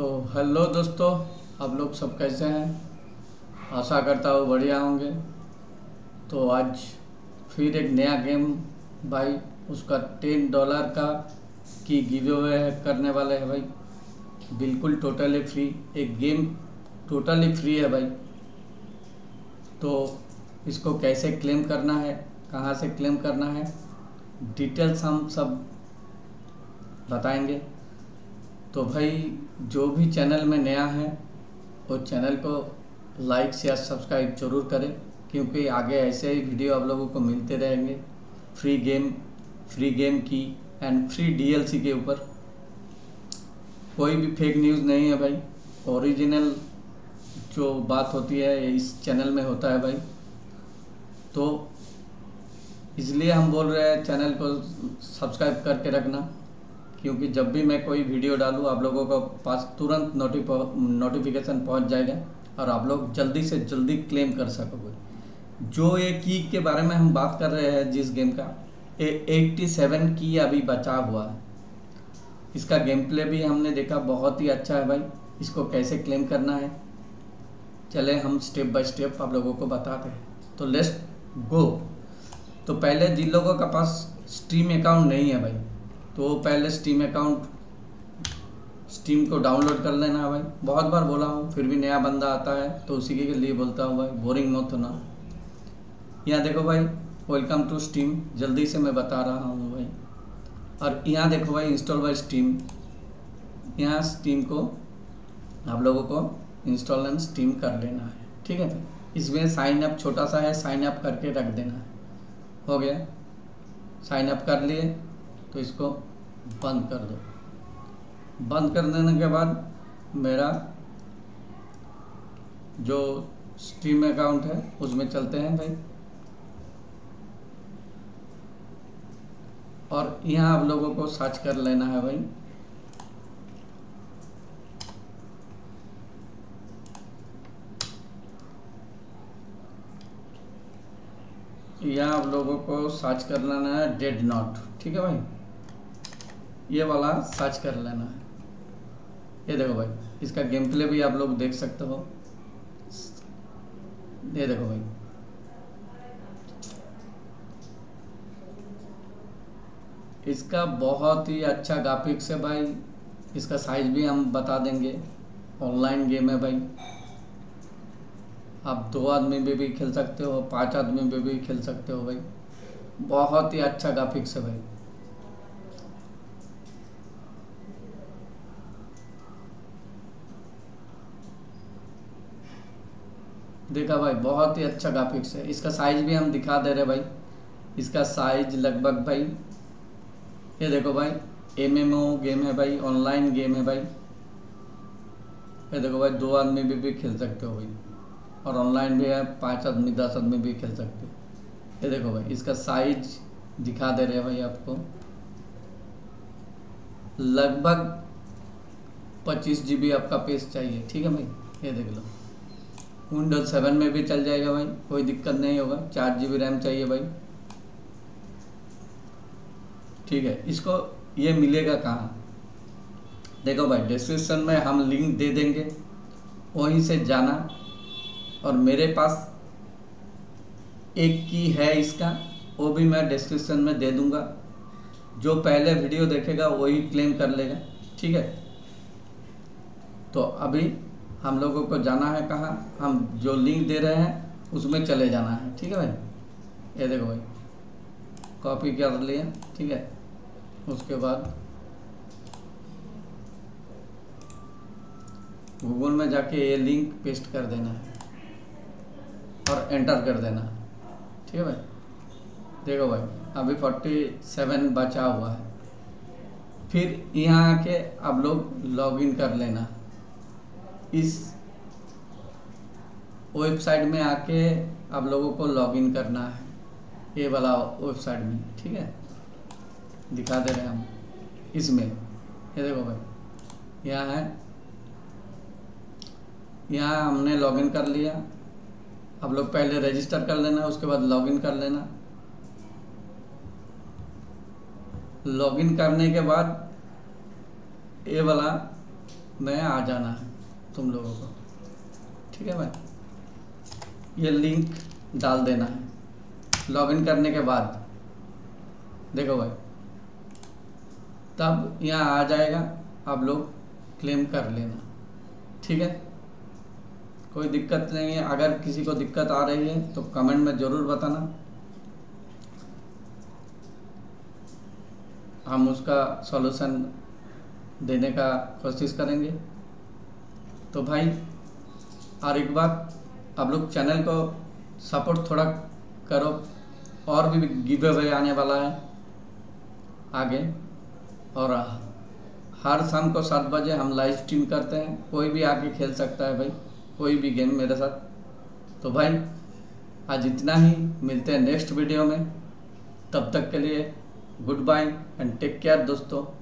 तो हेलो दोस्तों, आप लोग सब कैसे हैं? आशा करता हूँ बढ़िया होंगे। तो आज फिर एक नया गेम भाई, उसका $10 का की गिव अवे करने वाले हैं भाई। बिल्कुल टोटली फ्री, एक गेम टोटली फ्री है भाई। तो इसको कैसे क्लेम करना है, कहाँ से क्लेम करना है, डिटेल्स हम सब बताएंगे। तो भाई जो भी चैनल में नया है वो चैनल को लाइक शेयर सब्सक्राइब जरूर करें, क्योंकि आगे ऐसे ही वीडियो आप लोगों को मिलते रहेंगे फ्री गेम की एंड फ्री DLC के ऊपर। कोई भी फेक न्यूज़ नहीं है भाई, ओरिजिनल जो बात होती है इस चैनल में होता है भाई। तो इसलिए हम बोल रहे हैं चैनल को सब्सक्राइब करके रखना, क्योंकि जब भी मैं कोई वीडियो डालूँ आप लोगों को पास तुरंत नोटिफिकेशन पहुंच जाएगा और आप लोग जल्दी से जल्दी क्लेम कर सकोगे। जो ये की के बारे में हम बात कर रहे हैं जिस गेम का, ये 87 की अभी बचा हुआ है। इसका गेम प्ले भी हमने देखा, बहुत ही अच्छा है भाई। इसको कैसे क्लेम करना है चले हम स्टेप बाय स्टेप आप लोगों को बताते हैं। तो लेट्स गो। तो पहले जिन लोगों के पास स्टीम अकाउंट नहीं है भाई, तो पहले स्टीम को डाउनलोड कर लेना है भाई। बहुत बार बोला हूँ, फिर भी नया बंदा आता है तो उसी के लिए बोलता हूँ भाई, बोरिंग मत होना। यहाँ देखो भाई, वेलकम टू स्टीम, जल्दी से मैं बता रहा हूँ भाई। और यहाँ देखो भाई, इंस्टॉल बाय स्टीम। यहाँ स्टीम को आप लोगों को इंस्टॉल एंड स्टीम कर लेना है, ठीक है। इसमें साइन अप छोटा सा है, साइन अप करके रख देना है। हो गया, साइन अप कर लिए तो इसको बंद कर दो। बंद कर देने के बाद मेरा जो स्टीम अकाउंट है उसमें चलते हैं भाई। और यहाँ आप लोगों को सर्च कर लेना है भाई, यहाँ आप लोगों को सर्च कर लेना है Dreadnought, ठीक है भाई। ये वाला सर्च कर लेना है। ये देखो भाई, इसका गेम प्ले भी आप लोग देख सकते हो। ये देखो भाई, इसका बहुत ही अच्छा ग्राफिक्स है भाई। इसका साइज भी हम बता देंगे। ऑनलाइन गेम है भाई, आप 2 आदमी में भी खेल सकते हो, 5 आदमी में भी खेल सकते हो भाई। बहुत ही अच्छा ग्राफिक्स है भाई। देखा भाई, बहुत ही अच्छा ग्राफिक्स है। इसका साइज भी हम दिखा दे रहे भाई। इसका साइज लगभग भाई, ये देखो भाई, MMO गेम है भाई, ऑनलाइन गेम है भाई। ये देखो भाई, 2 आदमी भी खेल सकते हो भाई, और ऑनलाइन भी है, 5 आदमी 10 आदमी भी खेल सकते हो। ये देखो भाई, इसका साइज दिखा दे रहे भाई आपको। लगभग 25 GB आपका पेज चाहिए, ठीक है भाई। ये देख लो, Windows 7 में भी चल जाएगा भाई, कोई दिक्कत नहीं होगा। 4 GB रैम चाहिए भाई, ठीक है। इसको ये मिलेगा कहाँ? देखो भाई, डिस्क्रिप्शन में हम लिंक दे देंगे, वहीं से जाना। और मेरे पास एक की है इसका, वो भी मैं डिस्क्रिप्शन में दे दूँगा। जो पहले वीडियो देखेगा वही क्लेम कर लेगा, ठीक है। तो अभी हम लोगों को जाना है कहाँ, हम जो लिंक दे रहे हैं उसमें चले जाना है, ठीक है भाई। ये देखो भाई, कॉपी कर लिया, ठीक है। उसके बाद गूगल में जाके ये लिंक पेस्ट कर देना है और एंटर कर देना है, ठीक है भाई। देखो भाई, अभी 47 बचा हुआ है। फिर यहाँ आके आप लोग लॉगिन कर लेना। इस वेबसाइट में आके आप लोगों को लॉगिन करना है, ये वाला वेबसाइट में, ठीक है। दिखा दे रहे हैं हम इसमें। ये देखो भाई, यहाँ है, यहाँ हमने लॉगिन कर लिया। आप लोग पहले रजिस्टर कर लेना, उसके बाद लॉगिन कर लेना। लॉगिन करने के बाद ये वाला नया आ जाना है तुम लोगों को, ठीक है भाई। ये लिंक डाल देना है लॉगिन करने के बाद, देखो भाई तब यहाँ आ जाएगा, आप लोग क्लेम कर लेना, ठीक है। कोई दिक्कत नहीं है, अगर किसी को दिक्कत आ रही है तो कमेंट में ज़रूर बताना, हम उसका सॉल्यूशन देने का कोशिश करेंगे। तो भाई और एक बात, आप लोग चैनल को सपोर्ट थोड़ा करो, और भी गिव अवे आने वाला है आगे, और हर शाम को 7 बजे हम लाइव स्ट्रीम करते हैं, कोई भी आके खेल सकता है भाई कोई भी गेम मेरे साथ। तो भाई आज इतना ही, मिलते हैं नेक्स्ट वीडियो में, तब तक के लिए good bye and take care दोस्तों।